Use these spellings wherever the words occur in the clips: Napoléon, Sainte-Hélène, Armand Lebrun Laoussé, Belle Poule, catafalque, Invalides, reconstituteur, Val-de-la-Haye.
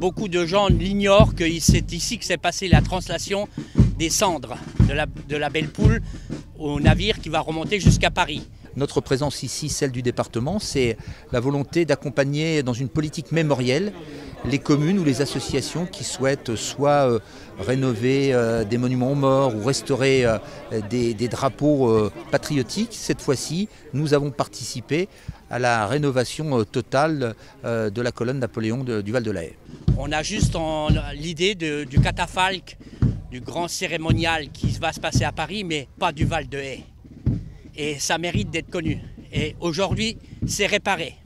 Beaucoup de gens l'ignorent que c'est ici que s'est passée la translation des cendres de la Belle Poule au navire qui va remonter jusqu'à Paris. Notre présence ici, celle du département, c'est la volonté d'accompagner dans une politique mémorielle les communes ou les associations qui souhaitent soit rénover des monuments aux morts ou restaurer des drapeaux patriotiques. Cette fois-ci, nous avons participé à la rénovation totale de la colonne Napoléon du Val-de-la-Haye. On a juste l'idée du catafalque, du grand cérémonial qui va se passer à Paris, mais pas du Val-de-Haye. Et ça mérite d'être connu. Et aujourd'hui, c'est réparé.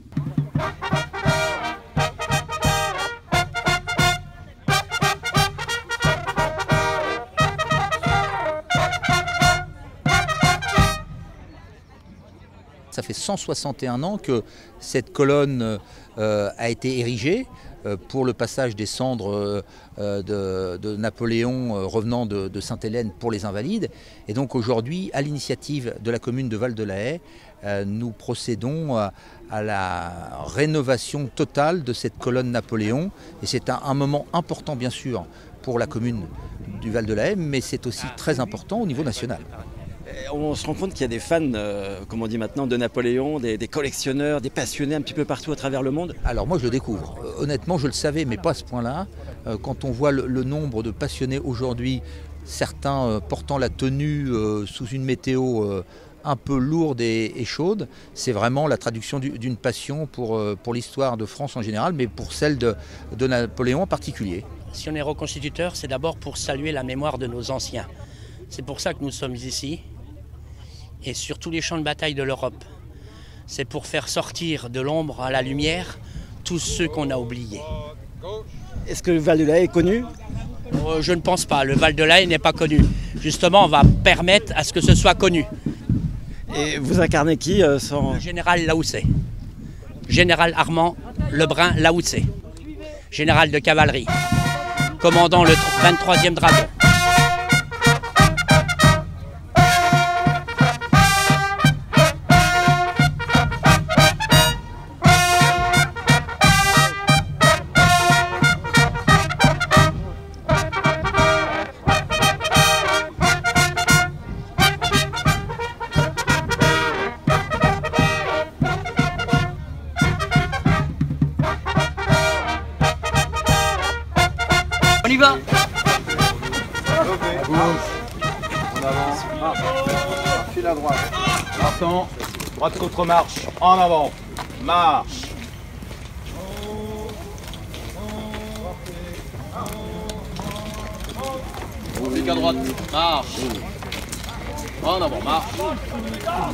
Ça fait 161 ans que cette colonne a été érigée pour le passage des cendres de Napoléon revenant de Sainte-Hélène pour les Invalides. Et donc aujourd'hui, à l'initiative de la commune de Val-de-la-Haye, nous procédons à la rénovation totale de cette colonne Napoléon. Et c'est un moment important, bien sûr, pour la commune du Val-de-la-Haye, mais c'est aussi très important au niveau national. On se rend compte qu'il y a des fans, comme on dit maintenant, de Napoléon, des collectionneurs, des passionnés un petit peu partout à travers le monde. Alors moi je le découvre. Honnêtement je le savais mais pas à ce point-là. Quand on voit le nombre de passionnés aujourd'hui, certains portant la tenue sous une météo un peu lourde et chaude, c'est vraiment la traduction d'une passion pour l'histoire de France en général, mais pour celle de Napoléon en particulier. Si on est reconstituteur, c'est d'abord pour saluer la mémoire de nos anciens. C'est pour ça que nous sommes ici. Et sur tous les champs de bataille de l'Europe. C'est pour faire sortir de l'ombre à la lumière tous ceux qu'on a oubliés. Est-ce que le Val-de-la-Haye est connu ? Je ne pense pas, le Val-de-la-Haye n'est pas connu. Justement, on va permettre à ce que ce soit connu. Et vous incarnez qui Le général Laoussé. Général Armand Lebrun Laoussé. Général de cavalerie. Commandant le 23e dragon. On y va. À gauche, on avance, file à droite, partant, droite contre-marche, en avant, marche. Clique à droite, marche, en avant, marche.